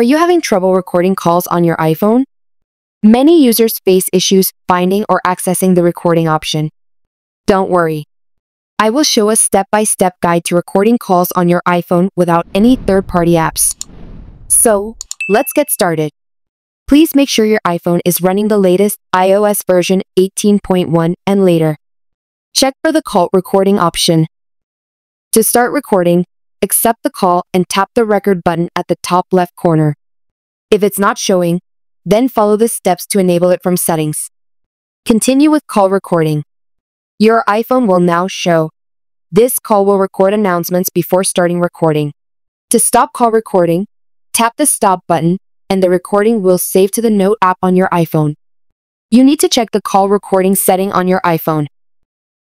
Are you having trouble recording calls on your iPhone? Many users face issues finding or accessing the recording option. Don't worry. I will show a step-by-step guide to recording calls on your iPhone without any third-party apps. So, let's get started. Please make sure your iPhone is running the latest iOS version 18.1 and later. Check for the call recording option. To start recording, accept the call and tap the record button at the top left corner. If it's not showing, then follow the steps to enable it from settings. Continue with call recording. Your iPhone will now show, "This call will record announcements before starting recording." To stop call recording, tap the stop button and the recording will save to the Note app on your iPhone. You need to check the call recording setting on your iPhone.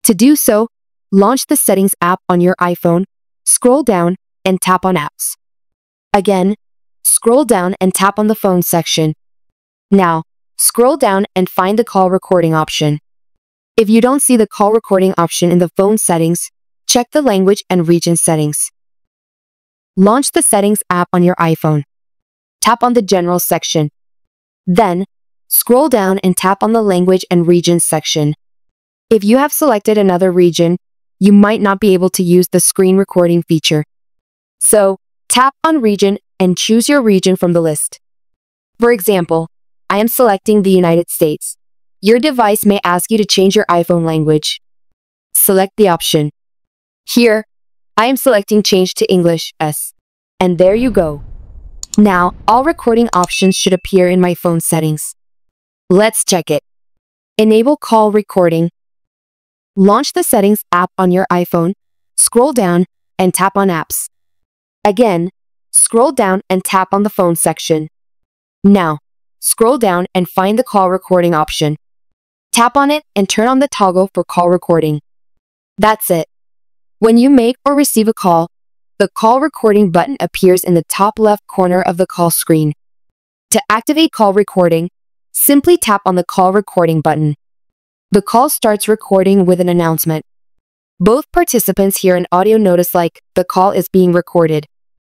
To do so, launch the Settings app on your iPhone, scroll down, and tap on Apps. Again, scroll down and tap on the Phone section. Now, scroll down and find the call recording option. If you don't see the call recording option in the Phone settings, check the Language and Region settings. Launch the Settings app on your iPhone. Tap on the General section. Then, scroll down and tap on the Language and Region section. If you have selected another region, you might not be able to use the screen recording feature. So, tap on Region and choose your region from the list. For example, I am selecting the United States. Your device may ask you to change your iPhone language. Select the option. Here, I am selecting Change to English S. And there you go. Now, all recording options should appear in my phone settings. Let's check it. Enable call recording. Launch the Settings app on your iPhone, scroll down, and tap on Apps. Again, scroll down and tap on the Phone section. Now, scroll down and find the call recording option. Tap on it and turn on the toggle for call recording. That's it. When you make or receive a call, the call recording button appears in the top left corner of the call screen. To activate call recording, simply tap on the call recording button. The call starts recording with an announcement. Both participants hear an audio notice like, "The call is being recorded."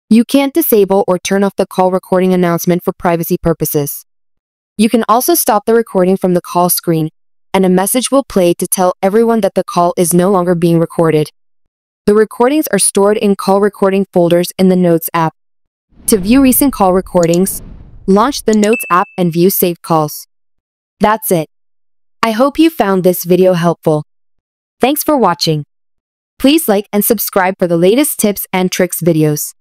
You can't disable or turn off the call recording announcement for privacy purposes. You can also stop the recording from the call screen, and a message will play to tell everyone that the call is no longer being recorded. The recordings are stored in call recording folders in the Notes app. To view recent call recordings, launch the Notes app and view saved calls. That's it. I hope you found this video helpful. Thanks for watching. Please like and subscribe for the latest tips and tricks videos.